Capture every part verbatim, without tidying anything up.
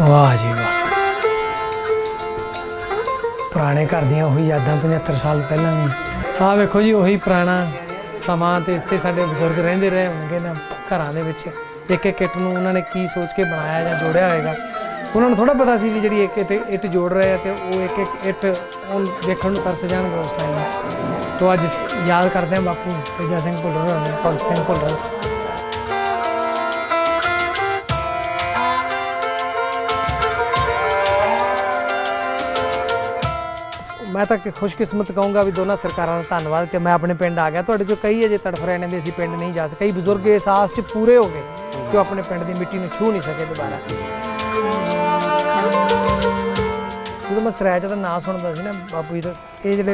वाह जी वाह, पुराने घर दियां उही यादां पचहत्तर साल पहला भी। हाँ वेखो जी उही पुराना समां ते इत्थे साडे बजुर्ग रहिंदे रहे होंगे ना घरां दे विच, एक एक इट नूं उन्होंने की सोच के बनाया या जोड़िया होएगा। उन्होंने थोड़ा पता सी भी जिहड़ी एक एक इट जोड़ रहे हैं तो वो एक एक इट उन देखण नूं तरस जाणगे उस टाइम। तो अज याद करदे हां बापू तेजा सिंह भुल्लर, पाल सिंह भुल्लर। मैं तो खुशकिस्मत कहूँगा भी दोनों सरकारों का धन्यवाद कि मैं अपने पिंड आ गया। थोड़े तो कई अजे तड़फ रहे हैं भी असी पिंड नहीं जा सके, कई बजुर्ग इस आस पूरे हो गए कि अपने पिंड की मिट्टी में छू नहीं सके दोबारा। जो तो मैं सरायचा का नाम सुनता ना बापू जी का, ये जो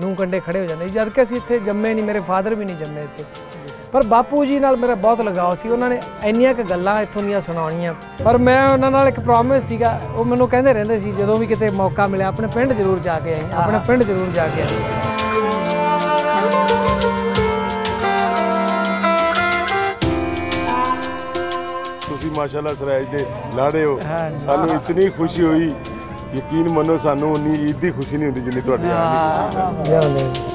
नूं कंडे खड़े हो जाते, जबकि असी इतने जम्मे नहीं, मेरे फादर भी नहीं जम्मे इतने, पर बापू जी नाल मेरा बहुत लगाव सी। उन्होंने इन्नियां क गल्लां इत्थों दियां सुनाउणियां, पर मैं उन्हां नाल एक प्रॉमिस सीगा, वो मैनूं कहंदे रहिंदे सी जदों भी किते मौका मिले अपने पिंड जरूर जाके आई, अपने पिंड जरूर जाके आई। तुसीं माशाअल्लाह सराइच दे लाड़े हो, सानूं इतनी खुशी हुई, यकीन मनो सानूं उन्नी ईद दी खुशी नहीं हुंदी जिन्नी तुहाडी आ।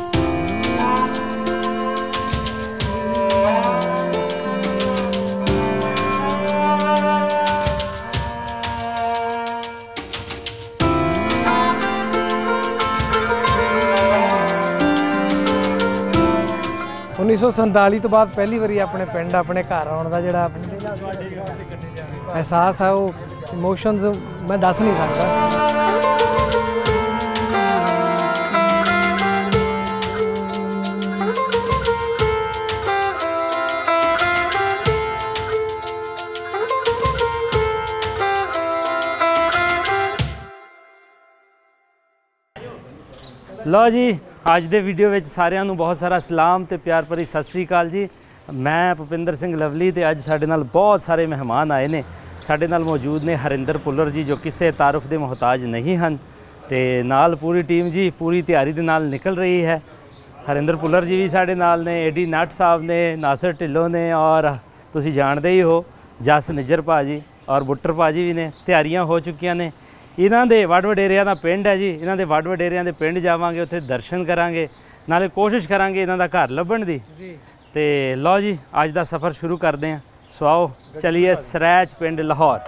उन्नीस सौ संताली तो बाद पहली बारी अपने पिंड अपने घर आने का जोड़ा एहसास है, वो इमोशनस मैं दस नहीं सकता। लो जी आज दे वीडियो विच सारियां नूं बहुत सारा सलाम ते प्यार भरी सत श्री अकाल जी। मैं भुपिंदर सिंह लवली ते अज साडे नाल बहुत सारे मेहमान आए ने। साडे नाल मौजूद ने हरिंदर भुल्लर जी जो किसी तारुफ दे मोहताज नहीं हन, ते नाल पूरी टीम जी पूरी तैयारी दे नाल निकल रही है। हरिंदर भुल्लर जी भी साडे नाल ने, एडी नट साहब ने, नासर ढिल्लों ने, और तुसीं जानदे ही हो जस नजर पा जी और बुटर पा जी भी ने। तैयारियां हो चुकियां ने। इन्हां दे वड वडेरियां दा पिंड है जी, इन्हां दे वड वडेरियां दे पिंड जावांगे, उत्थे दर्शन करांगे, नाले कोशिश करांगे इन्हां दा घर लभण दी जी। ते लो जी अज दा सफ़र शुरू करदे आं, सो आओ चलिए सरैच पिंड लाहौर।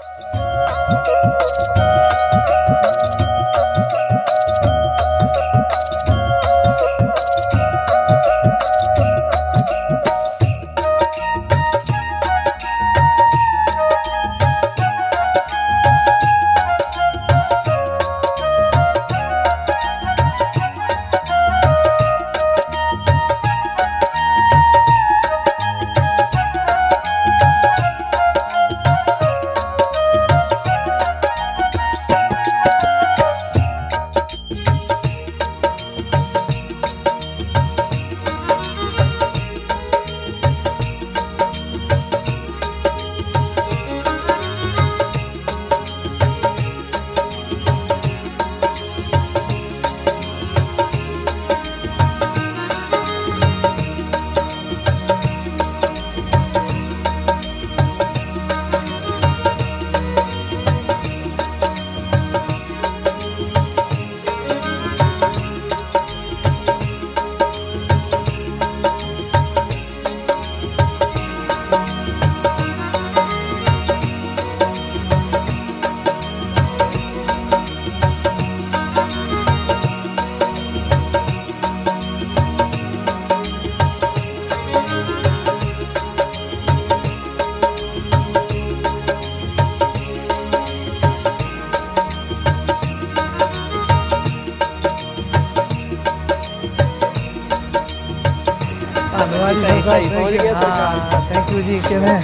थैंक यू जी, क्या है,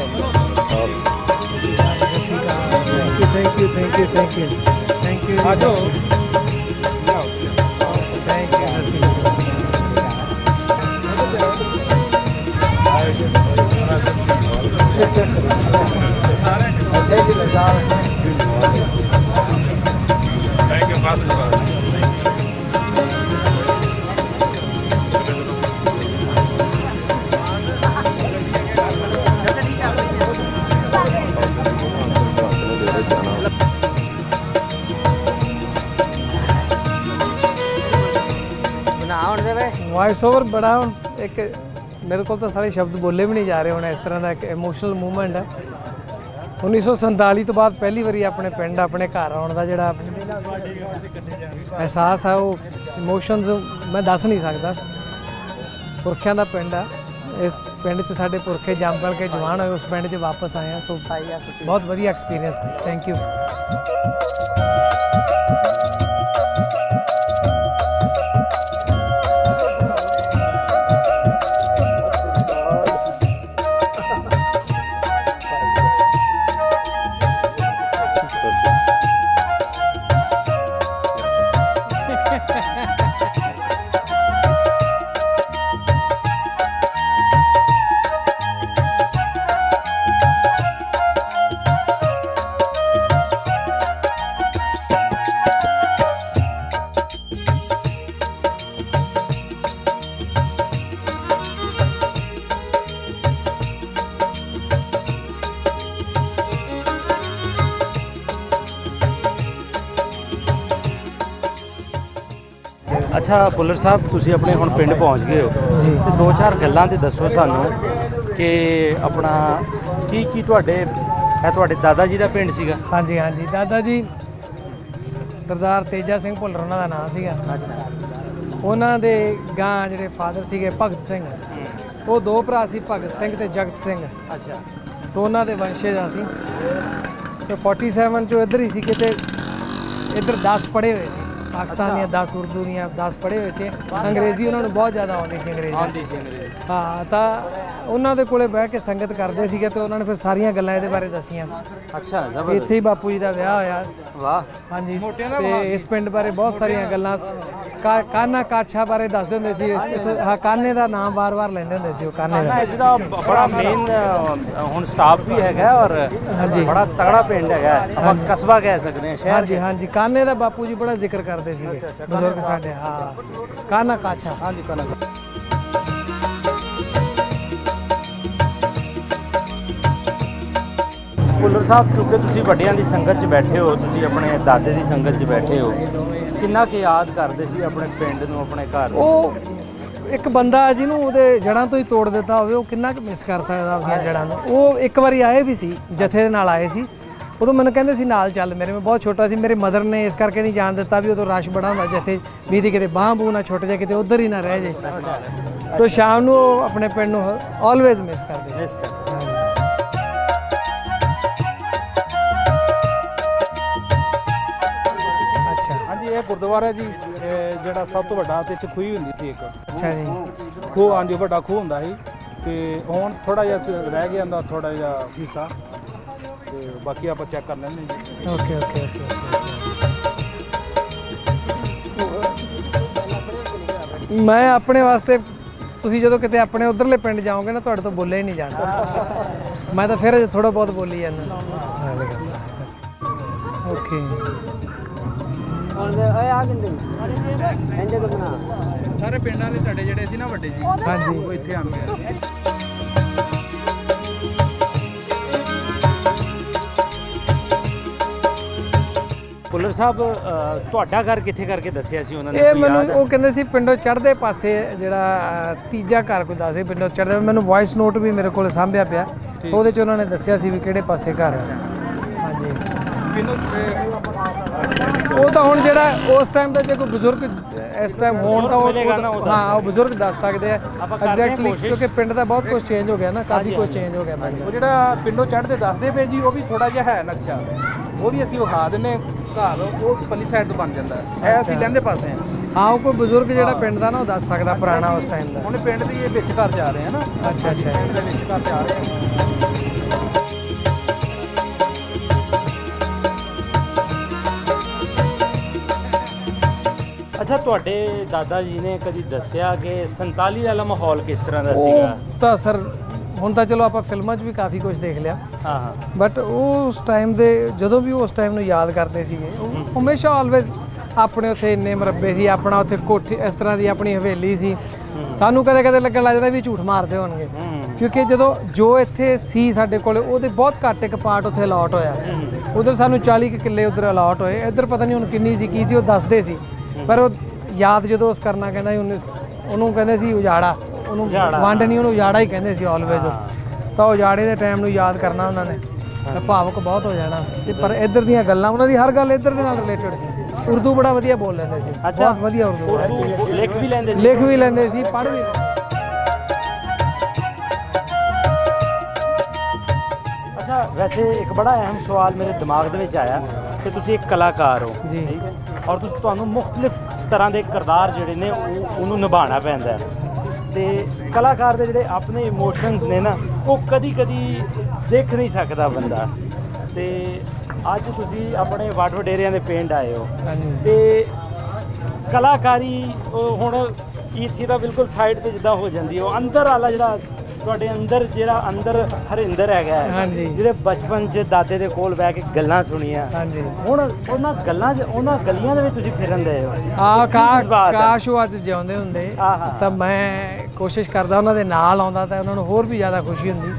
thank you thank you thank you thank you thank you thank you. Voice over बड़ा एक मेरे को तो सारे शब्द बोले भी नहीं जा रहे होने इस तरह का एक इमोशनल मूवमेंट है। उन्नीस सौ संताली तो बाद पहली बारी अपने पिंड अपने घर आने का जोड़ा एहसास है वो इमोशनस मैं दस नहीं सकता। पुरखों का पिंड है, इस पिंड च साडे पुरखे जम पल के जवान होए उस पिंड च वापस आए हैं। सो बहुत वधिया एक्सपीरियंस है। Thank you. अच्छा भुल्लर साहब, तुसी अपने हुण पिंड पहुँच गए हो जी। इस दो चार गल्लां ते दसो सानू कि अपना की की तुहाडे है तुहाडे दादा जी दा पिंड सीगा? हाँ जी हाँ जी, दादा जी सरदार तेजा सिंह भुल्लर उन्हां दा नाम सीगा। अच्छा। उन्हां दे गां जिहड़े फादर सीगे भगत सिंह, वो दो भरा सी भगत सिंह ते जगत सिंह। अच्छा। सो उन्हां दे वंशज आसी ते सैंतालीस चो इधर ही सी किते इधर दस पढ़े हुए थे पाकिस्तान या दस उर्दू या दस पढ़े हुए थे। अंग्रेजी उन्होंने बहुत ज़्यादा आती सी अंग्रेजी। हाँ तो उन्होंने कोले बह के संगत करते थे तो उन्होंने फिर सारिया गल्लां इहदे बारे दसिया। अच्छा। इत्थे ही बापू जी का विआह होया। वाह। हाँ जी। तो इस पिंड बारे बहुत सारिया गल्लां का काना काछा बारे दसदे हुंदे सी। हाँ, काने का नाम बार बार लैंदे हुंदे सी। काने दा बड़ा मेन हुण स्टाफ भी हैगा और बड़ा तगड़ा पिंड हैगा, आपां कस्बा कह सकते हैं, शहर। हाँ जी हाँ जी, काने का बापू जी बड़ा जिक्र करते थे बुजुर्ग साडे। हाँ, काना काछा। हाँ जी, काना काछा। भुल्लर साहब, चूँकि तुम वड्डियां दी संगत च बैठे हो, तुम अपने दादे की संगत च बैठे हो, कितना के याद करते सी अपने पिंड नूं अपने घर? वो एक बंदा जिन्हों उहदे जड़ां तो ही तोड़ दिता हो कितना के मिस कर सकदा अपनियां जड़ां नूं। वो एक बारी आए भी सी जथे दे नाल आए सी, उदों मैनूं कहिंदे सी नाल चल, मेरे मैं बहुत छोटा सी, मेरे मदर ने इस करके नहीं जान दिता भी उदों रश बड़ा हुंदा जथे वीदी किते बांह बूह ना छुट जाए किते उधर ही ना रह जाए। सो शाम नूं अपने पिंड नूं ऑलवेज मिस करदे। गुरुद्वारा जी जो सब तो वड्डा ते खूह हुंदी सी एक। अच्छा जी। खूह आंदी वड्डा खूह हुंदा सी ते हुण थोड़ा जिहा रह गया इंदा थोड़ा जिहा हिस्सा ते बाकी आपां चेक कर लैंदे जी। Okay okay okay. मैं अपने वास्ते तुसीं जदों किते अपने उधरले पिंड जाओगे ना तुहाडे तो बोले ही नहीं जाना। मैं तो फिर थोड़ा बहुत बोली जाना। ओके। सारे पिंड वाले साडे जिहड़े सी ना वड्डे जी। हाँ जी, वो इत्थे आंदे आ। भुल्लर साहब, तुहाडा घर कित्थे करके दस्सिया सी उन्होंने? ये मैनूं वो कहंदे सी पिंडों चढ़दे पासे जिहड़ा तीजा घर कोई दस्सदे पिंडों चढ़दे। मैनूं वॉइस नोट भी मेरे कोल साम्भिया पिया, ओहदे च उन्होंने दस्सिया सी वी किहड़े पासे घर है। हाँ जी। वो तो हूँ जो उस टाइम का जो कोई बजुर्ग इस टाइम हो, हाँ बजुर्ग दस सकते हैं एग्जैक्टली, क्योंकि पिंड का बहुत कुछ चेंज हो गया ना, काफ़ी कुछ चेंज हो गया। वो जो पिंडों चढ़ते दसते पे जी, वो भी थोड़ा जि है नक्शा, वो भी असं विखा दें घर, वो पली साइड तो बन जाता है असं कहते पास। हाँ, वो कोई बजुर्ग जो पिंड का ना वो दस सकता पुराना उस टाइम का। हमने पिंड के बिच घर जा रहे हैं ना। अच्छा अच्छा। घर जा रहे हैं। अच्छा, तुहाडे दादा जी ने कभी दस्या कि संताली वाला माहौल किस तरह का सीगा? तो सर हुण तां चलो आपां फिल्मां च भी काफ़ी कुछ देख लिया। हाँ हाँ। बट उस टाइम दे जदों भी उस टाइम नूं याद करदे सीगे, हमेशा ऑलवेज अपने उत्थे इन्ने मरब्बे सी, अपना उत्थे कोठी इस तरह की अपनी हवेली सी। सानूं कदे कदे लगन लग जांदा भी झूठ मारदे होणगे, क्योंकि जदों जो इत्थे सी साडे कोल ओहदे बहुत घट एक पार्ट उत्थे अलॉट होया। उधर सानूं चालीस किले उधर अलॉट होए, इधर पता नहीं हुण किन्नी सी की सी, ओह दसदे सी। पर याद जो करना कहना ਉਹਨੂੰ ਕਹਿੰਦੇ ਸੀ ਉਜਾੜਾ, ਉਹਨੂੰ ਵੰਡ ਨਹੀਂ, ਉਹਨੂੰ ਉਜਾੜਾ ਹੀ ਕਹਿੰਦੇ ਸੀ ਆਲਵੇਜ਼। ਤਾਂ ਉਜਾੜੇ ਦੇ ਟਾਈਮ ਨੂੰ ਯਾਦ ਕਰਨਾ ਉਹਨਾਂ ਨੇ, ਭਾਵਕ ਬਹੁਤ ਹੋ ਜਾਣਾ। ਤੇ ਪਰ ਇੱਧਰ ਦੀਆਂ ਗੱਲਾਂ, ਉਹਨਾਂ ਦੀ ਹਰ ਗੱਲ ਇੱਧਰ ਦੇ ਨਾਲ ਰਿਲੇਟਡ ਸੀ। ਉਰਦੂ ਬੜਾ ਵਧੀਆ ਬੋਲ ਲੈਂਦੇ ਸੀ, ਬਹੁਤ ਵਧੀਆ ਉਰਦੂ, ਲਿਖ ਵੀ ਲੈਂਦੇ ਸੀ, ਲਿਖ ਵੀ ਲੈਂਦੇ ਸੀ ਪੜ੍ਹ ਵੀ। ਅੱਛਾ, ਵੈਸੇ ਇੱਕ ਬੜਾ ਅਹਿਮ ਸਵਾਲ ਮੇਰੇ ਦਿਮਾਗ ਦੇ ਵਿੱਚ ਆਇਆ ਕਿ ਤੁਸੀਂ ਇੱਕ ਕਲਾਕਾਰ ਹੋ ਜੀ, ਠੀਕ ਹੈ, ਔਰ ਤੁਹਾਨੂੰ ਮੁਖਤਲਿਫ ਤਰ੍ਹਾਂ ਦੇ ਕਿਰਦਾਰ ਜਿਹੜੇ ਨੇ ਉਹ ਉਹਨੂੰ ਨਿਭਾਉਣਾ ਪੈਂਦਾ। ਅਤੇ ਕਲਾਕਾਰ ਦੇ ਜਿਹੜੇ ਆਪਣੇ ਇਮੋਸ਼ਨਸ ਨੇ ਨਾ, ਉਹ ਕਦੀ ਕਦੀ ਦੇਖ ਨਹੀਂ ਸਕਦਾ ਬੰਦਾ। ਅਤੇ ਅੱਜ ਤੁਸੀਂ ਆਪਣੇ ਵੱਡ ਵਡੇਰਿਆਂ ਦੇ ਪਿੰਡ ਆਏ ਹੋ, ਅਤੇ ਕਲਾਕਾਰੀ ਉਹ ਹੁਣ ਇੱਥੇ ਤਾਂ ਬਿਲਕੁਲ ਸਾਈਡ 'ਤੇ ਜਿੱਦਾਂ ਹੋ ਜਾਂਦੀ, ਉਹ ਅੰਦਰ ਵਾਲਾ ਜਿਹੜਾ ਤੁਹਾਡੇ ਅੰਦਰ ਜਿਹੜਾ ਅੰਦਰ ਹਰਿੰਦਰ ਹੈਗਾ, ਜਿਹੜੇ ਬਚਪਨ 'ਚ ਦਾਦੇ ਦੇ ਕੋਲ ਬਹਿ ਕੇ ਗੱਲਾਂ ਸੁਣੀਆਂ, ਹੁਣ ਉਹਨਾਂ ਗੱਲਾਂ 'ਚ ਉਹਨਾਂ ਗਲੀਆਂ ਦੇ ਵਿੱਚ ਤੁਸੀਂ ਫਿਰਨ ਦੇ ਹੋ। ਆਹ ਕਾਸ਼ ਉਹ ਅੱਜ ਜਿਉਂਦੇ ਹੁੰਦੇ ਤਾਂ ਮੈਂ ਕੋਸ਼ਿਸ਼ ਕਰਦਾ ਉਹਨਾਂ ਦੇ ਨਾਲ ਆਉਂਦਾ ਤਾਂ ਉਹਨਾਂ ਨੂੰ ਹੋਰ ਵੀ ਜ਼ਿਆਦਾ ਖੁਸ਼ੀ ਹੁੰਦੀ।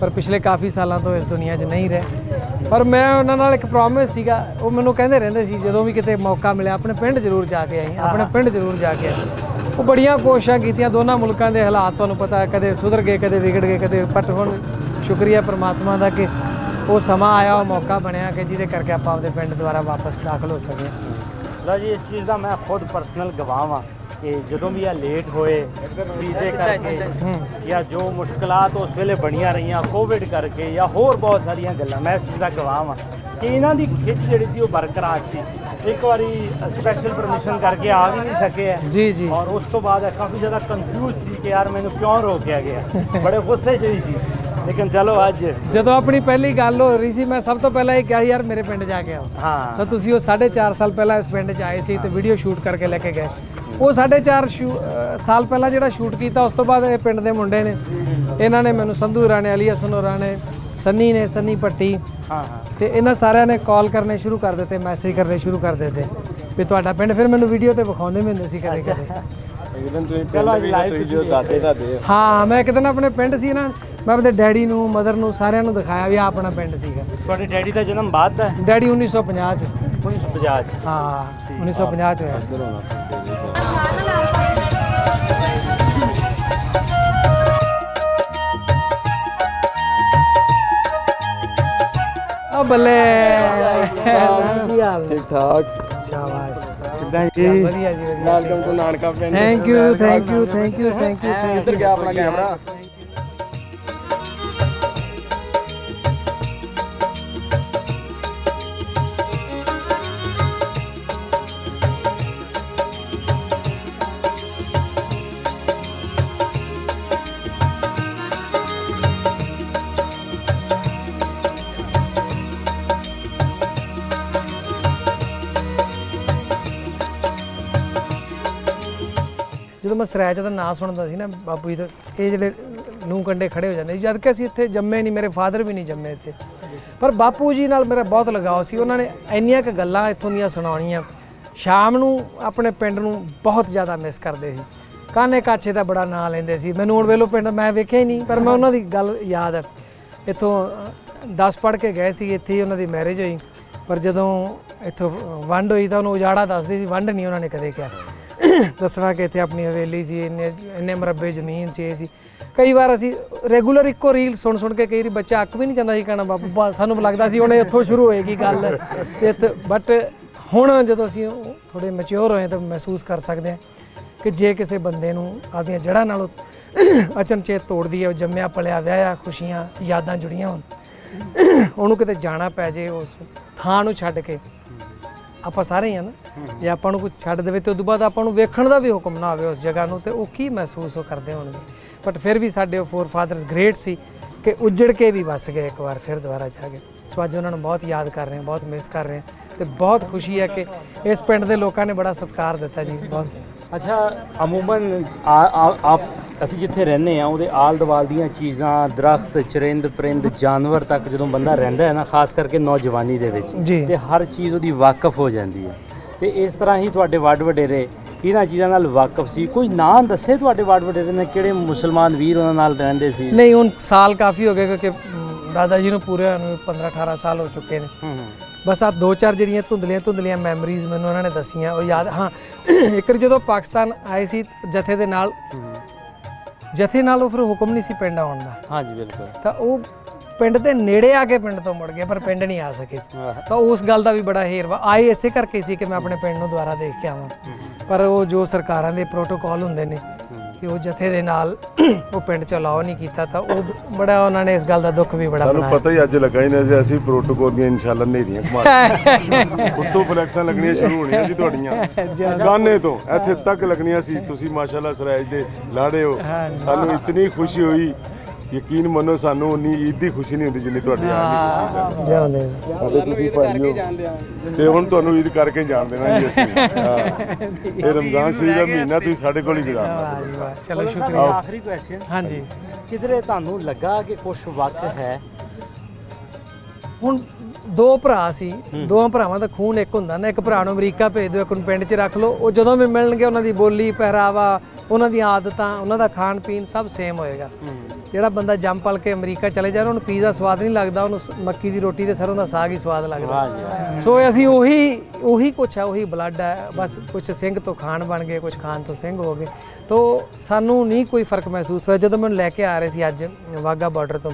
ਪਰ ਪਿਛਲੇ ਕਾਫੀ ਸਾਲਾਂ ਤੋਂ ਇਸ ਦੁਨੀਆ 'ਚ ਨਹੀਂ ਰਹੇ। ਪਰ ਮੈਂ ਉਹਨਾਂ ਨਾਲ ਇੱਕ ਪ੍ਰੋਮਿਸ ਸੀਗਾ, ਉਹ ਮੈਨੂੰ ਕਹਿੰਦੇ ਰਹਿੰਦੇ ਸੀ ਜਦੋਂ ਵੀ ਕਿਤੇ ਮੌਕਾ ਮਿਲਿਆ, ਆਪਣੇ ਪਿੰਡ ਜ਼ਰੂਰ ਜਾ ਕੇ ਆਈ, ਆਪਣੇ ਪਿੰਡ ਜ਼ਰੂਰ ਜਾ ਕੇ ਆਈ। ਉਹ ਬੜੀਆਂ ਕੋਸ਼ਿਸ਼ਾਂ ਕੀਤੀਆਂ, ਦੋਨਾਂ ਮੁਲਕਾਂ ਦੇ ਹਾਲਾਤ ਤੁਹਾਨੂੰ ਪਤਾ, ਕਦੇ ਸੁਧਰ ਗਏ, ਕਦੇ ਵਿਗੜ ਗਏ, ਕਦੇ। ਪਰ ਹੁਣ ਸ਼ੁਕਰੀਆ ਪਰਮਾਤਮਾ ਦਾ ਕਿ ਉਹ ਸਮਾਂ ਆਇਆ, ਉਹ ਮੌਕਾ ਬਣਿਆ ਕਿ ਜਿਹਦੇ ਕਰਕੇ ਆਪਾਂ ਆਪਣੇ ਪਿੰਡ ਦੁਆਰਾ ਵਾਪਸ ਦਾਖਲ ਹੋ ਸਕੇ। ਲਓ ਜੀ, ਇਸ ਚੀਜ਼ ਦਾ ਮੈਂ ਖੁਦ ਪਰਸਨਲ ਗਵਾਹ ਹਾਂ ਕਿ ਜਦੋਂ ਵੀ ਆ ਲੇਟ ਹੋਏ ਵੀਜ਼ੇ ਕਰਕੇ, ਜਾਂ ਜੋ ਮੁਸ਼ਕਿਲਾਂ ਉਸ ਵੇਲੇ ਬਣੀਆਂ ਰਹੀਆਂ ਕੋਵਿਡ ਕਰਕੇ, ਜਾਂ ਹੋਰ ਬਹੁਤ ਸਾਰੀਆਂ ਗੱਲਾਂ, ਮੈਂ ਇਸ ਚੀਜ਼ ਦਾ ਗਵਾਹ ਹਾਂ ਕਿ ਇਹਨਾਂ ਦੀ ਖਿੱਚ ਜਿਹੜੀ ਸੀ ਉਹ ਬਰਕਰਾਰ ਸੀ। ਇੱਕ ਵਾਰੀ ਸਪੈਸ਼ਲ ਪਰਮਿਸ਼ਨ ਕਰਕੇ ਆ ਵੀ ਨਹੀਂ ਸਕੇ ਹੈ ਜੀ ਜੀ, ਔਰ ਉਸ ਤੋਂ ਬਾਅਦ ਕਾਫੀ ਜ਼ਿਆਦਾ ਕਨਫਿਊਜ਼ ਸੀ ਕਿ ਯਾਰ ਮੈਨੂੰ ਕਿਉਂ ਰੋਕਿਆ ਗਿਆ, ਬੜੇ ਗੁੱਸੇ 'ਚ ਹੀ ਸੀ। ਲੇਕਿਨ ਚਲੋ ਅੱਜ ਜਦੋਂ ਆਪਣੀ ਪਹਿਲੀ ਗੱਲ ਹੋ ਰਹੀ ਸੀ, ਮੈਂ ਸਭ ਤੋਂ ਪਹਿਲਾਂ ਇਹ ਕਿਹਾ ਯਾਰ ਮੇਰੇ ਪਿੰਡ ਜਾ ਕੇ ਆਓ। ਹਾਂ, ਤਾਂ ਤੁਸੀਂ ਉਹ ਸਾਢੇ ਚਾਰ ਸਾਲ ਪਹਿਲਾਂ ਇਸ ਪਿੰਡ 'ਚ ਆਏ ਸੀ ਅਤੇ ਵੀਡੀਓ ਸ਼ੂਟ ਕਰਕੇ ਲੈ ਕੇ ਗਏ। ਉਹ ਸਾਢੇ ਚਾਰ ਸਾਲ ਪਹਿਲਾਂ ਜਿਹੜਾ ਸ਼ੂਟ ਕੀਤਾ, ਉਸ ਤੋਂ ਬਾਅਦ ਇਹ ਪਿੰਡ ਦੇ ਮੁੰਡੇ ਨੇ, ਇਹਨਾਂ ਨੇ ਮੈਨੂੰ ਸੰਧੂ ਰਾਣੇ, ਅਲੀਆ ਸੁੰਦਰ ਰਾਣੇ, ਸਨੀ ਨੇ, ਸਨੀ ਪੱਟੀ, ਹਾਂ ਹਾਂ, ਤੇ ਇਹਨਾਂ ਸਾਰਿਆਂ ਨੇ ਕਾਲ ਕਰਨੇ ਸ਼ੁਰੂ ਕਰ ਦਿੱਤੇ, ਮੈਸੇਜ ਕਰਨੇ ਸ਼ੁਰੂ ਕਰ ਦਿੱਤੇ ਵੀ ਤੁਹਾਡਾ ਪਿੰਡ। ਫਿਰ ਮੈਨੂੰ ਵੀਡੀਓ ਤੇ ਵਿਖਾਉਂਦੇ ਵੀ ਹੁੰਦੇ ਸੀ ਕਦੇ ਕਦੇ। ਹਾਂ, ਮੈਂ ਇੱਕ ਦਿਨ ਆਪਣੇ ਪਿੰਡ ਸੀ ਨਾ, ਮੈਂ ਆਪਣੇ ਡੈਡੀ ਨੂੰ, ਮਦਰ ਨੂੰ, ਸਾਰਿਆਂ ਨੂੰ ਦਿਖਾਇਆ ਵੀ ਆਹ ਆਪਣਾ ਪਿੰਡ ਸੀਗਾ। ਤੁਹਾਡੇ ਡੈਡੀ ਦਾ ਜਨਮ ਬਾਅਦ ਦਾ? ਡੈਡੀ ਉੱਨੀ ਸੌ ਪੰਜਾਹ ਚ ਉੱਨੀ ਸੌ ਪੰਜਾਹ, ਹਾਂ ਉੱਨੀ ਸੌ ਪੰਜਾਹ ਚ ਹੋਇਆ। ਬੱਲੇ, ਕੀ ਹਾਲ? ਠੀਕ ਠਾਕ, ਸ਼ਾਬਾਸ਼। ਕਿਦਾਂ ਜੀ? ਵਧੀਆ ਜੀ, ਵੈਲਕਮ ਟੂ ਨਾਨਕਾ ਪਿੰਡ। Thank you thank you thank you thank you. ਇੱਧਰ ਗਿਆ ਆਪਣਾ ਕੈਮਰਾ। ਮੈਂ ਸਰਾਇਚਾ ਦਾ ਨਾਂ ਸੁਣਦਾ ਸੀ ਨਾ ਬਾਪੂ ਜੀ ਦਾ, ਇਹ ਜਿਹੜੇ ਨੂੰਹ ਕੰਢੇ ਖੜੇ ਹੋ ਜਾਂਦੇ ਸੀ। ਜਦ ਕਿ ਅਸੀਂ ਇੱਥੇ ਜੰਮੇ ਨਹੀਂ, ਮੇਰੇ ਫਾਦਰ ਵੀ ਨਹੀਂ ਜੰਮੇ ਇੱਥੇ, ਪਰ ਬਾਪੂ ਜੀ ਨਾਲ ਮੇਰਾ ਬਹੁਤ ਲਗਾਓ ਸੀ। ਉਹਨਾਂ ਨੇ ਇੰਨੀਆਂ ਕੁ ਗੱਲਾਂ ਇੱਥੋਂ ਦੀਆਂ ਸੁਣਾਉਣੀਆਂ। ਸ਼ਾਮ ਨੂੰ ਆਪਣੇ ਪਿੰਡ ਨੂੰ ਬਹੁਤ ਜ਼ਿਆਦਾ ਮਿਸ ਕਰਦੇ ਸੀ, ਕਾਨੇ ਕਾਛੇ ਦਾ ਬੜਾ ਨਾਂ ਲੈਂਦੇ ਸੀ। ਮੈਨੂੰ ਹੁਣ ਵੇਲੋ ਪਿੰਡ ਮੈਂ ਵੇਖਿਆ ਹੀ ਨਹੀਂ, ਪਰ ਮੈਂ ਉਹਨਾਂ ਦੀ ਗੱਲ ਯਾਦ ਹੈ। ਇੱਥੋਂ ਦਸ ਪੜ੍ਹ ਕੇ ਗਏ ਸੀ, ਇੱਥੇ ਉਹਨਾਂ ਦੀ ਮੈਰਿਜ ਹੋਈ। ਪਰ ਜਦੋਂ ਇੱਥੋਂ ਵੰਡ ਹੋਈ ਤਾਂ ਉਹਨੂੰ ਉਜਾੜਾ ਦੱਸਦੇ ਸੀ, ਵੰਡ ਨਹੀਂ ਉਹਨਾਂ ਨੇ ਕਦੇ ਕਿਹਾ। ਦੱਸਣਾ ਕਿ ਇੱਥੇ ਆਪਣੀ ਹਵੇਲੀ ਸੀ, ਇੰਨੇ ਇੰਨੇ ਮਰਬੇ ਜ਼ਮੀਨ ਸੀ, ਇਹ ਸੀ। ਕਈ ਵਾਰ ਅਸੀਂ ਰੈਗੂਲਰ ਇੱਕੋ ਰੀਲ ਸੁਣ ਸੁਣ ਕੇ ਕਈ ਵਾਰੀ ਬੱਚਾ ਅੱਕ ਵੀ ਨਹੀਂ ਜਾਂਦਾ ਸੀ, ਕਹਿਣਾ ਬਾਪੂ ਸਾਨੂੰ ਲੱਗਦਾ ਸੀ ਹੁਣ ਇੱਥੋਂ ਸ਼ੁਰੂ ਹੋਏਗੀ ਗੱਲ ਤੇ ਇੱਥੇ। ਬਟ ਹੁਣ ਜਦੋਂ ਅਸੀਂ ਥੋੜ੍ਹੇ ਮੈਚਿਓਰ ਹੋਏ ਤਾਂ ਮਹਿਸੂਸ ਕਰ ਸਕਦੇ ਹਾਂ ਕਿ ਜੇ ਕਿਸੇ ਬੰਦੇ ਨੂੰ ਆਪਦੀਆਂ ਜੜ੍ਹਾਂ ਨਾਲੋਂ ਅਚਨਚੇਤ ਤੋੜਦੀ ਹੈ, ਉਹ ਜੰਮਿਆ ਪਲਿਆ ਵਿਆਹਿਆ, ਖੁਸ਼ੀਆਂ ਯਾਦਾਂ ਜੁੜੀਆਂ ਹੋਣ, ਉਹਨੂੰ ਕਿਤੇ ਜਾਣਾ ਪੈ ਜੇ ਉਸ ਥਾਂ ਨੂੰ ਛੱਡ ਕੇ। ਆਪਾਂ ਸਾਰੇ ਹੀ ਆ ਨਾ, ਜੇ ਆਪਾਂ ਨੂੰ ਕੁਝ ਛੱਡ ਦੇਵੇ ਅਤੇ ਉਦੋਂ ਬਾਅਦ ਆਪਾਂ ਨੂੰ ਵੇਖਣ ਦਾ ਵੀ ਹੁਕਮ ਨਾ ਆਵੇ ਉਸ ਜਗ੍ਹਾ ਨੂੰ, ਤਾਂ ਉਹ ਕੀ ਮਹਿਸੂਸ ਉਹ ਕਰਦੇ ਹੋਣਗੇ। ਬਟ ਫਿਰ ਵੀ ਸਾਡੇ ਉਹ ਫੋਰ ਫਾਦਰਸ ਗ੍ਰੇਟ ਸੀ ਕਿ ਉੱਜੜ ਕੇ ਵੀ ਵਸ ਗਏ ਇੱਕ ਵਾਰ ਫਿਰ ਦੁਬਾਰਾ ਜਾ ਕੇ। ਸੋ ਅੱਜ ਉਹਨਾਂ ਨੂੰ ਬਹੁਤ ਯਾਦ ਕਰ ਰਹੇ ਹਾਂ, ਬਹੁਤ ਮਿਸ ਕਰ ਰਹੇ ਹਾਂ, ਅਤੇ ਬਹੁਤ ਖੁਸ਼ੀ ਹੈ ਕਿ ਇਸ ਪਿੰਡ ਦੇ ਲੋਕਾਂ ਨੇ ਬੜਾ ਸਤਿਕਾਰ ਦਿੱਤਾ ਜੀ, ਬਹੁਤ। ਅੱਛਾ, ਅਮੂਮਨ ਆਪ ਅਸੀਂ ਜਿੱਥੇ ਰਹਿੰਦੇ ਹਾਂ ਉਹਦੇ ਆਲ ਦੁਆਲ ਦੀਆਂ ਚੀਜ਼ਾਂ, ਦਰਖਤ, ਚਰਿੰਦ ਪਰਿੰਦ, ਜਾਨਵਰ ਤੱਕ ਜਦੋਂ ਬੰਦਾ ਰਹਿੰਦਾ ਹੈ ਨਾ, ਖਾਸ ਕਰਕੇ ਨੌਜਵਾਨੀ ਦੇ ਵਿੱਚ, ਤੇ ਹਰ ਚੀਜ਼ ਉਹਦੀ ਵਾਕਫ ਹੋ ਜਾਂਦੀ ਹੈ। ਤੇ ਇਸ ਤਰ੍ਹਾਂ ਹੀ ਤੁਹਾਡੇ ਵੱਡ ਵਡੇਰੇ ਇਹਨਾਂ ਚੀਜ਼ਾਂ ਨਾਲ ਵਾਕਫ ਸੀ। ਕੋਈ ਨਾਂ ਦੱਸੇ ਤੁਹਾਡੇ ਵੱਡ ਵਡੇਰੇ ਨੇ, ਕਿਹੜੇ ਮੁਸਲਮਾਨ ਵੀਰ ਉਹਨਾਂ ਨਾਲ ਰਹਿੰਦੇ ਸੀ? ਨਹੀਂ, ਹੁਣ ਸਾਲ ਕਾਫੀ ਹੋ ਗਏ ਕਿਉਂਕਿ ਦਾਦਾ ਜੀ ਨੂੰ ਪੂਰੇ ਪੰਦਰਾਂ ਅਠਾਰਾਂ ਸਾਲ ਹੋ ਚੁੱਕੇ ਨੇ, बस आ दो चार जड़ियाँ धुंधलियाँ धुंधलियाँ मैमरीज मैं उन्होंने दसियाँ वो याद। हाँ एक जो पाकिस्तान आए सी जथे दे नाल जथे नाल वो फिर हुक्म नहीं सी पिंड आउण दा। हाँ जी बिल्कुल। तो वो पिंड के नेड़े आके पिंड तो मुड़ गए पर पिंड नहीं आ सके। तो उस गल का भी बड़ा हेरवा आए इसे करके सी कि मैं अपने पिंड नूं दुबारा देख के आवां पर वो जो सरकारां दे प्रोटोकॉल हुंदे ने कि वो जथे दे नाल वो पिंड च अलाओ नहीं कीता। तो वो बड़ा उन्होंने इस गल का दुख भी बड़ा मनाया। पता ही अज लगा ही नहीं असं प्रोटोकॉल दी इंशाल्लाह नहीं रही उत्तों फ्लैक्सां लगनियां शुरू होणियां जी तुहाडीआं गाने तो इत्थे तक लगनियां सी। तुसीं माशाल्लाह सराइच दे लाड़े हो सानूं इतनी खुशी होई यकीन मनो सानू उन्नी ईद की खुशी नहीं होती जिन्नी हम ईद करके जान देना रमजान शरीफ का महीना तुम साढ़े को आखिरी क्वेश्चन। हाँ जी किधरे तुहानू लगा कि कुछ वक्त है हुण दो भरा सी दोवां भरावां दा खून एक हुंदा ना। एक भरा नूं अमरीका भेज दो एक नूं पिंड च रख लो वो जदों भी मिलणगे उन्हां दी बोली पहरावा उन्हां दी आदतां उन्हां दा खाण पीण सब सेम होएगा। जिहड़ा बंदा जम पल के अमरीका चले जाए उन्हूं पीज़ा स्वाद नहीं लगदा उन्हूं मक्की दी रोटी ते सरों दा साग ही स्वाद लगदा। सो असीं उही उही कुछ है उही ब्लड है बस कुछ सिंह तो खाण बन गए कुछ खाण तो सिंह हो गए। तो सानूं नहीं कोई फर्क महसूस होया। जदों मैनूं लैके आ रहे सी अज्ज वाघा बार्डर तो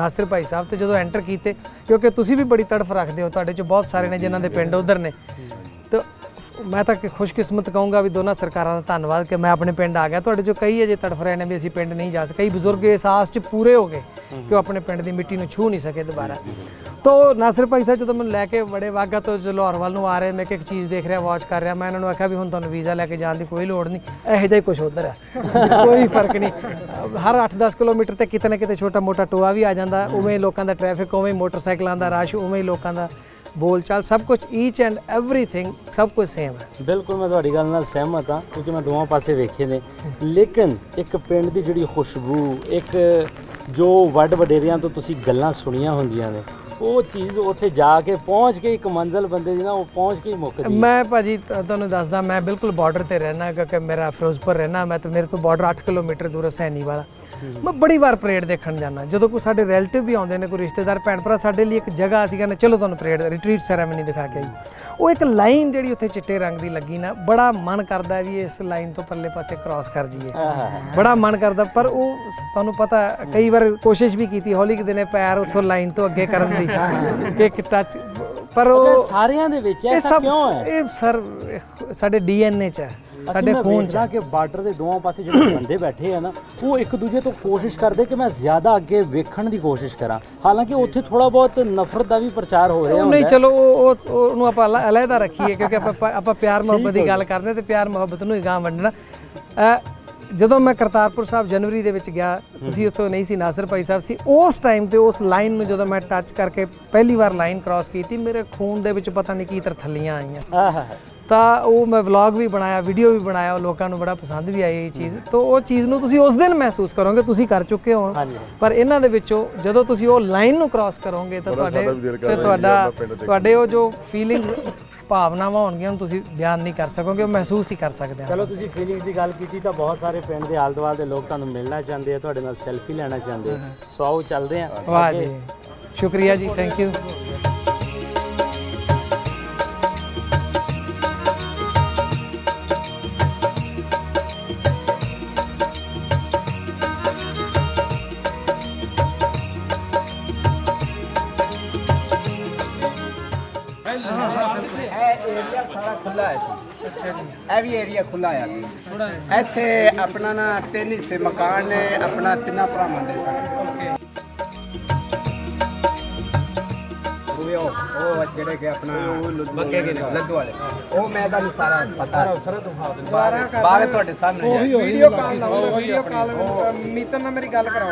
नासिर भाई साहब तो जो एंटर किए क्योंकि तुसीं भी बड़ी तड़फ रखते हो तुहाडे चो बहुत सारे ने जिन्हां दे पिंड उधर ने। तो मैं तो खुशकिस्मत कहूँगा भी दोनों सरकारों का धन्यवाद कि मैं अपने पिंड आ गया। तो जो कई अजे तड़फ रहे हैं भी असी पिंड नहीं जा सके कई बुजुर्ग एहसास पूरे हो गए कि वह अपने पिंड की मिट्टी में छू नहीं सके दोबारा। तो नासिर भाई साहब जो तो मैं लैके बड़े वाघा तो जो लाहौर वाल आ रहे मैं एक चीज़ देख रहा वॉच कर रहा मैं उन्होंने आख्या भी हम तुम वीज़ा लैके जाने की कोई लड़ नहीं यह जहा कुछ उधर है कोई फर्क नहीं। हर अठ दस किलोमीटर तक कितने कितने छोटा मोटा टोआ भी आ जाता उवें लोगों का ट्रैफिक उवें मोटरसाइकिलों का रश उवें लोगों का बोलचाल सब कुछ ईच एंड एवरीथिंग सब कुछ सेम है। बिल्कुल मैं तुहाडी गल नाल सहमत हाँ क्योंकि मैं दोवां पासे वेखे ने लेकिन एक पिंड की जिहड़ी खुशबू एक जो वड वडेरियां तो तुसीं गल्लां सुनियां हुंदियां ने वो चीज़ उत्थे जाके पहुँच के एक मंजिल बंदे दी ना वो पहुँच के ही मुक्कदी। मैं भाजी तुहानूं दसदा मैं बिल्कुल बॉर्डर ते रहना क्योंकि मेरा फिरोजपुर रहना मैं तो मेरे तो बॉर्डर अठ किलोमीटर दूर सैनी वाला। मैं बड़ी बार परेड देखने जाना जो कोई साढ़े रिलेटिव भी आते हैं कोई रिश्तेदार भैन भरा साढ़े लिए एक जगह असीं कहने चलो तुहानूं परेड रिट्रीट सैरेमनी दिखा के आई वो एक लाइन जिहड़ी उत्थे चिट्टे रंग की लगी ना बड़ा मन करता भी इस लाइन तो परले पासे क्रॉस कर जाइए बड़ा मन करता पर वो तुहानूं पता कई बार कोशिश भी की हौली कि दिने पैर उत्थों लाइन तो अगे करन दी एक टच पर सारियां दे विच ऐसा क्यों है सर साडे डीएनए च है साडे खून च कि बार्डर के दोवां पासे जो बंदे बैठे हैं ना वो एक दूजे तो कोशिश करते कि मैं ज्यादा अगे वेखण की कोशिश करा हालांकि उत्थे थोड़ा बहुत नफरत का भी प्रचार हो रहा है नहीं चलो ओनू आपां अलहदा रखीए क्योंकि आपां प्यार मुहब्बत की गल करदे ते प्यार मुहब्बत नूं ही गां वंडना। जदों मैं करतारपुर साहब जनवरी दे विच गया तुसीं उत्थों नहीं सी नासिर भाई साहब सी उस टाइम तो उस लाइन में जदों मैं टच करके पहली बार लाइन क्रॉस की थी मेरे खून दे विच पता नहीं की तरथलियां आईयां तो वो मैं व्लॉग भी बनाया वीडियो भी बनाया लोगों को बड़ा पसंद भी आई ये चीज़। तो वो चीज़ नूं तुसीं उस दिन महसूस करोगे तुसीं कर चुके हो पर इन्हां दे विचों जदों तुसीं वो लाइन नूं क्रॉस करोगे तो तुहाडे वो जो फीलिंग भावनावां होणगीयां तुसीं बयान नहीं कर सकोगे महसूस ही कर सकते हैं। चलो तुसीं फीलिंग्स की गल कीती तो बहुत सारे पिंड के आल दुआल के लोग तुहानूं मिलना चाहते हैं तुहाडे नाल सैल्फी लेना चाहते हैं सो आओ चलदे हां। वाह जी शुक्रिया जी थैंक यू। ਇਹ ਵੀ ਏਰੀਆ ਖੁੱਲਾ ਆ ਇੱਥੇ ਆਪਣਾ ਨਾ ਤਿੰਨ ਹਿੱਸੇ ਮਕਾਨ ਨੇ ਆਪਣਾ ਤਿੰਨਾਂ ਭਰਾਵਾਂ ਦੇ ਸਨ ਉਹ ਜਿਹੜੇ ਕਿ ਆਪਣਾ ਬੱਗੇ ਦੇ ਲੱਦੂ ਵਾਲੇ ਉਹ ਮੈਂ ਤੁਹਾਨੂੰ ਸਾਰਾ ਪਤਾ ਸਾਰਾ ਤੁਹਾਨੂੰ ਬਾਰੇ ਤੁਹਾਡੇ ਸਾਹਮਣੇ ਵੀਡੀਓ ਕਾਲ ਲਾਉਂਦੇ ਵੀਡੀਓ ਕਾਲ ਮੀਤਨ ਨਾਲ ਮੇਰੀ ਗੱਲ ਕਰਾਓ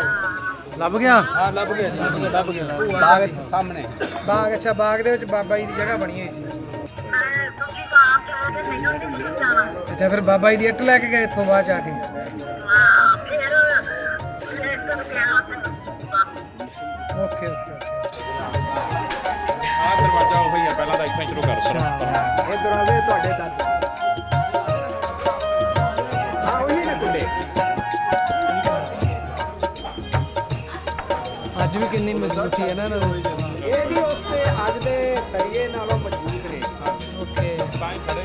ਲੱਭ ਗਿਆ ਹਾਂ ਲੱਭ ਗਿਆ ਲੱਭ ਗਿਆ ਬਾਗ ਦੇ ਸਾਹਮਣੇ ਬਾਗ ਅੱਛਾ ਬਾਗ ਦੇ ਵਿੱਚ ਬਾਬਾ ਜੀ ਦੀ ਜਗ੍ਹਾ ਬਣੀ ਹੋਈ ਸੀ। अच्छा फिर बाबा जी अट लैके गए इतों बाद जाके ओके दरवाजा वही है पहला तो इतने शुरू कर दरवाजे आज भी कितनी मजबूती है ना ना ये भी उससे आज दे सरिये ना वो मजबूत रहे। ओके बाय खड़े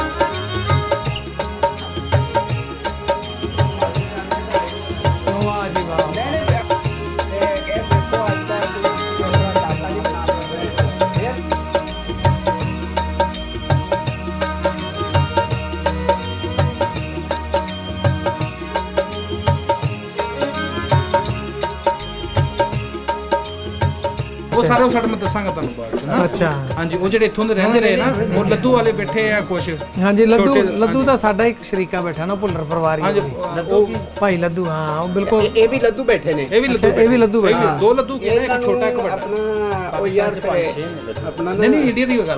सारा साढ़े में दसांगा तनु बात है ना। अच्छा हाँ जी वो जो इतों दे रहने रहे ना वो लड्डू वाले बैठे हैं कुछ। हाँ जी लड्डू लड्डू तो साढ़ा एक शरीका बैठा ना पुलर परिवारी। हाँ जी भाई लड्डू हाँ वो बिल्कुल ये भी लड्डू बैठे ने ये भी लड्डू ये भी लड्डू भाई दो लड्डू किन्हें एक छोटा एक बड़ा अपना वो यार अपना नहीं नहीं इडियरी होगा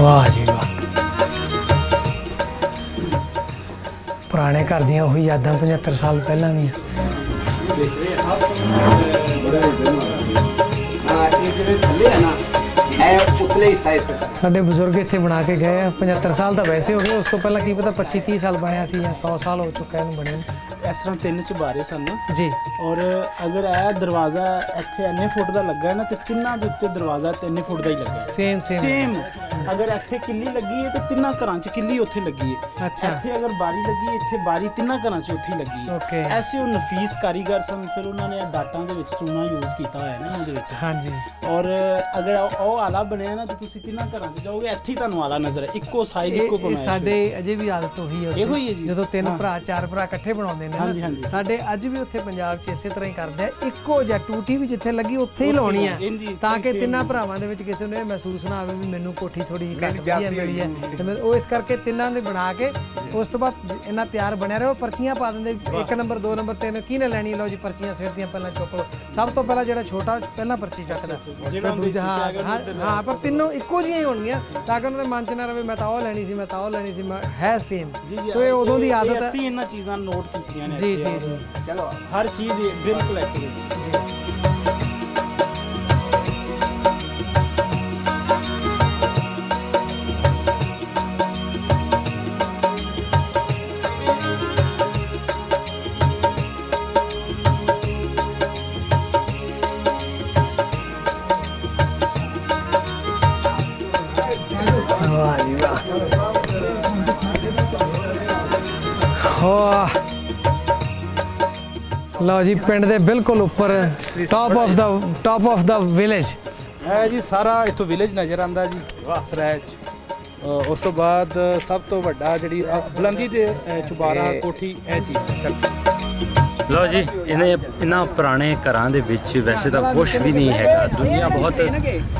वाह जी वाह पुराने घर दियां हुई यादां पचहत्तर साल पहला दी साढ़े बुजुर्ग इतने बना के गए पचहत्तर साल तो वैसे हो गए उस तो पहला की पता पच्ची तीस साल बनया या सौ साल हो चुका है बने इस तरह तीन चुबारे सन जी और अगर आया दरवाजा इतने इन्ने फुट का लगा है ना तो तिना के उत्ते दरवाजा इन्ने फुट का ही लगा सेम सेम सेम अगर इतने किली लगी है तो तिना घर च किली उत्थे लगी है। अच्छा इतने अगर बारी लगी इतने बारी तिना घर च उत्थे लगी है। ओके ऐसे वो नफीस कारीगर सन फिर उन्होंने डाटा के चूना यूज किया है ना उन्होंने। हाँ जी और अगर वो आला बनया ना तो तिना घर च जाओगे इतने ही तुहानू आला नजर इक्को साइज इक्को बनाया साडे अजे भी आदत होही है जो तीन भरा चार भरा इकट्ठे बनाउंदे ने। हाँ जी हाँ जी साढ़े अज भी उत्थे पंजाब च इस तरह ही करते हैं इक्को जी एक्टिविटी भी जिथे लगी उत्थे ही लानी है ताकि तिन्हां भरावां दे विच किसी नूं यह महसूस ना आवे भी मैनूं कोठी थोड़ी घट मिली है वो इस करके तिन्हां ने बना के उस तो बाद इन्ना प्यार बनिया रहे पर्चियां पा देंगे एक नंबर दो नंबर तीन किने लैनी लो जी पर्चियां सिरदियां पहला चुक लो सब तो पहला जो छोटा पहला पर्ची चुकता दूजा हाँ हाँ पर तीनों इक्को जियां ही होणगियां ताकि उन्हां दे मन च ना रहे मैं तां ओह लैनी सी मैं तां ओह लैनी सी है सेम तो ये उदों दी आदत है इन्हां चीज़ां नोट कीतियां जी जी जी चलो हर चीज बिल्कुल लो जी पिंड दे बिल्कुल ऊपर top of the top of the village है जी सारा इतो विलेज नजर आंदा जी सरैच उस तो बाद सब तो वड्डा जड़ी बुलंदी दे चुबारा कोठी ए चीज। लो जी इन्हें इन्ना पुराने घरों के बीच वैसे तो कुछ भी नहीं हैगा दुनिया बहुत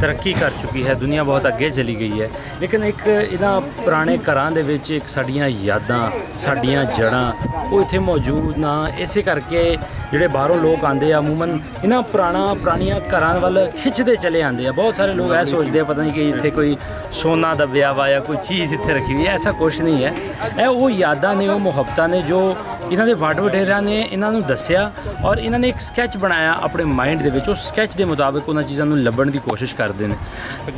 तरक्की कर चुकी है दुनिया बहुत अगे चली गई है लेकिन एक इन्हां पुराने घरों के बीच एक साड़ियाँ यादां साड़ियाँ जड़ां वो इत्थे मौजूद ना इसे करके जिहड़े बाहरों लोग आंदे अमूमन इन्हां पुराना पुरानिया घरां वल खिंचते चले आंदे आ बहुत सारे लोग ऐ सोचते हैं पता नहीं कि इत्थे कोई सोना दबिया वा या कोई चीज़ इत्थे रखी हुई है ऐसा कुछ नहीं है ऐ वो यादां ने वो मुहब्बतां ने जो इन्हां दे वड वडेरियां ने इन्हां नूं दस्सिया और इन्हां ने एक स्कैच बनाया अपने माइंड दे विच उस स्कैच दे मुताबिक उन्हां चीज़ां नूं लभण दी कोशिश करदे ने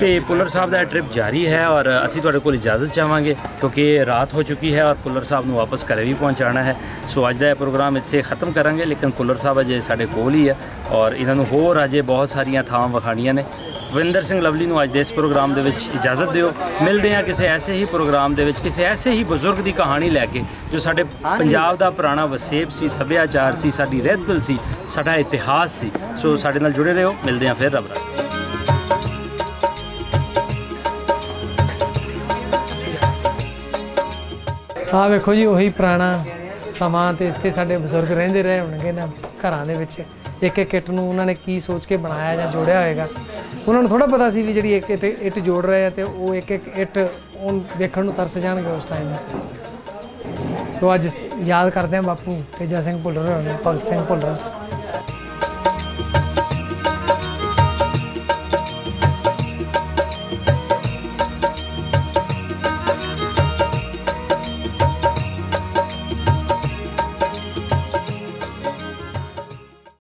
ते भुल्लर साहब दा ट्रिप जारी है और असीं तुहाडे कोल इजाज़त चाहांगे क्योंकि रात हो चुकी है और भुल्लर साहब नूं वापस घरे भी पहुँचाना है सो अज का प्रोग्राम इत्थे खत्म करांगे लेकिन भुल्लर साहब अजे साढ़े कोल ही है और इन्होंने होर अजे बहुत सारिया थां विखाणियां ने। भुपिंदर सिंह लवली नूं अज दे इस प्रोग्राम दे विच इजाज़त दिओ मिलदे आं किसी ऐसे ही प्रोग्राम दे विच किसी ऐसे ही बजुर्ग दी कहानी लैके जो साडे पंजाब दा पुराना वसेब सी सभ्याचार सी साडी रहतल सी साडा इतिहास सी सो साडे नाल जुड़े रहिओ मिलदे आं फिर रब रब। हाँ वेखो जी उही पुराना समान तो इतने साढ़े बजुर्ग रेंदे रहे होंगे ना घरों के एक एक इट नूं उन्होंने की सोच के बनाया या जोड़िया होएगा उन्होंने थोड़ा पता सी भी जी एक इट इट जोड़ रहे हैं तो वो एक एक इट उन देखण नूं तरस जाएंगे उस टाइम में। तो अज याद करते हैं बापू तेजा सिंह भुल्लर भगत सिंह भुल्लर